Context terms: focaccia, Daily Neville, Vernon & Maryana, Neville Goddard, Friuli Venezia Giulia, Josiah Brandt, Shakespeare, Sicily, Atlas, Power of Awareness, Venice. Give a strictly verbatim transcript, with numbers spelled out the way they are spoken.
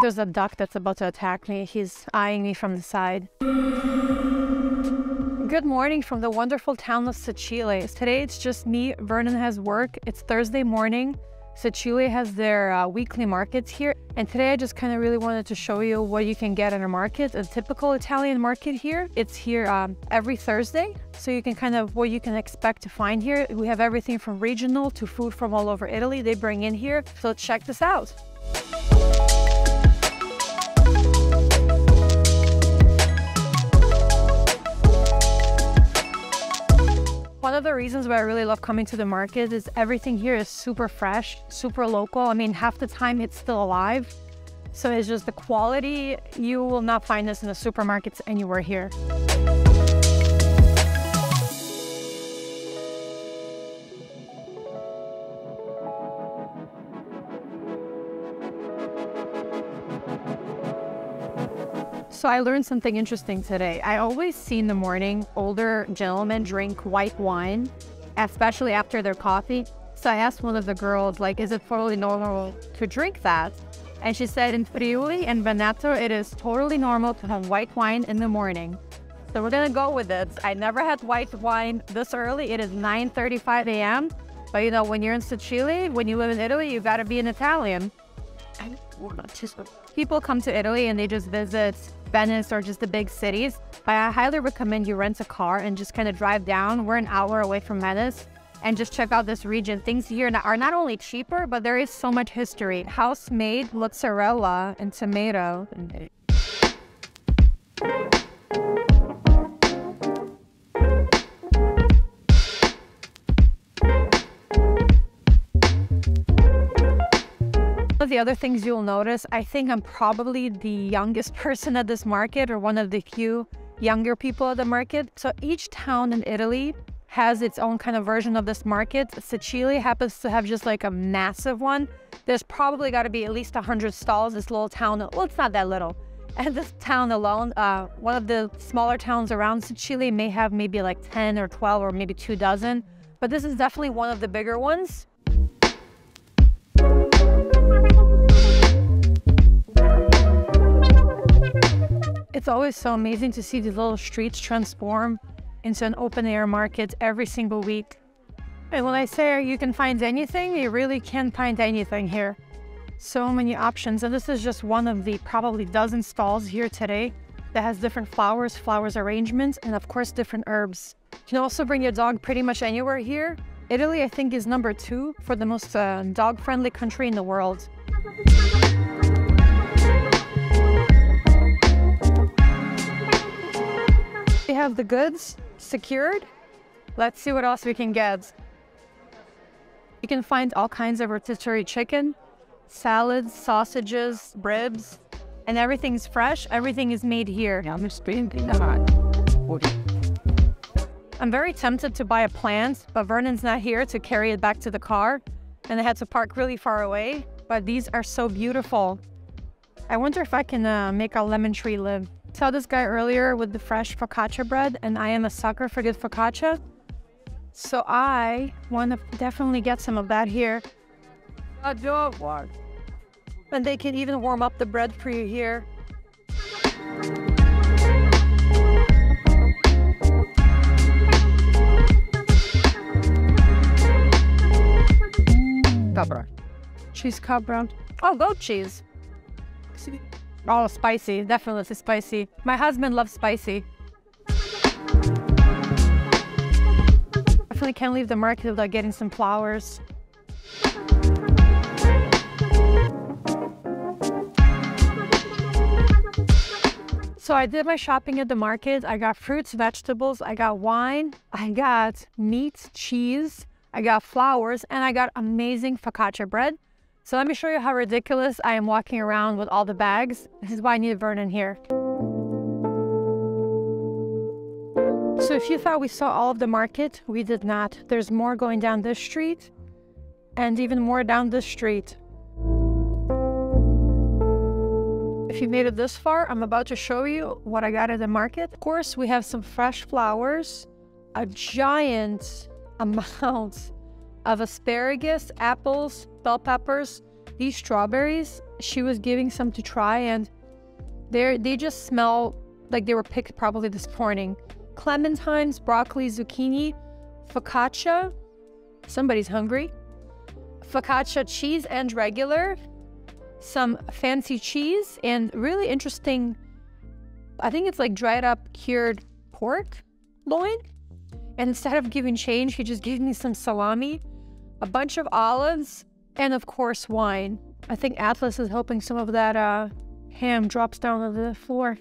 think there's a duck that's about to attack me. He's eyeing me from the side. Good morning from the wonderful town of Sicily. Today it's just me. Vernon has work. It's Thursday morning. Sicily has their uh, weekly markets here. And today I just kind of really wanted to show you what you can get in a market, a typical Italian market here. It's here um, every Thursday. So you can kind of, what you can expect to find here. We have everything from regional to food from all over Italy they bring in here. So check this out. One of the reasons why I really love coming to the market is everything here is super fresh, super local. I mean, half the time it's still alive. So it's just the quality. You will not find this in the supermarkets anywhere here. So I learned something interesting today. I always see in the morning older gentlemen drink white wine, especially after their coffee. So I asked one of the girls, like, is it totally normal to drink that? And she said in Friuli and Veneto, it is totally normal to have white wine in the morning. So we're gonna go with it. I never had white wine this early. It is nine thirty-five a m But you know, when you're in Sicily, when you live in Italy, you gotta be an Italian. People come to Italy and they just visit Venice or just the big cities, but I highly recommend you rent a car and just kind of drive down. We're an hour away from Venice, and just check out this region. Things here are not only cheaper, but there is so much history. House-made mozzarella and tomato. The other things you'll notice, I think I'm probably the youngest person at this market, or one of the few younger people at the market. So each town in Italy has its own kind of version of this market. Sicily happens to have just like a massive one. There's probably got to be at least one hundred stalls. This little town, well, it's not that little. And this town alone, uh, one of the smaller towns around Sicily may have maybe like ten or twelve or maybe two dozen. But this is definitely one of the bigger ones. It's always so amazing to see these little streets transform into an open-air market every single week. And when I say you can find anything, you really can find anything here. So many options, and this is just one of the probably dozen stalls here today that has different flowers, flowers arrangements, and of course different herbs. You can also bring your dog pretty much anywhere here. Italy, I think, is number two for the most uh, dog-friendly country in the world. We have the goods secured. Let's see what else we can get. You can find all kinds of rotisserie chicken, salads, sausages, ribs, and everything's fresh. Everything is made here. I'm very tempted to buy a plant, but Vernon's not here to carry it back to the car, and I had to park really far away. But these are so beautiful. I wonder if I can uh, make a lemon tree live. I saw this guy earlier with the fresh focaccia bread, and I am a sucker for good focaccia. So I want to definitely get some of that here. I don't want. And they can even warm up the bread for you here. Cabra. Cheese cabra. Oh, goat cheese. Oh, spicy, definitely spicy. My husband loves spicy. Definitely can't leave the market without getting some flowers. So I did my shopping at the market. I got fruits, vegetables, I got wine, I got meat, cheese, I got flowers, and I got amazing focaccia bread. So let me show you how ridiculous I am walking around with all the bags. This is why I need Vernon here. So if you thought we saw all of the market, we did not. There's more going down this street and even more down this street. If you made it this far, I'm about to show you what I got at the market. Of course, we have some fresh flowers, a giant amount of asparagus, apples, bell peppers, These strawberries, she was giving some to try, and they they just smell like they were picked probably this morning. Clementines, broccoli, zucchini, focaccia. Somebody's hungry. Focaccia cheese and regular. Some fancy cheese and really interesting, I think it's like dried up cured pork loin. And instead of giving change, he just gave me some salami, a bunch of olives, and of course wine. I think Atlas is hoping some of that uh, ham drops down on the floor.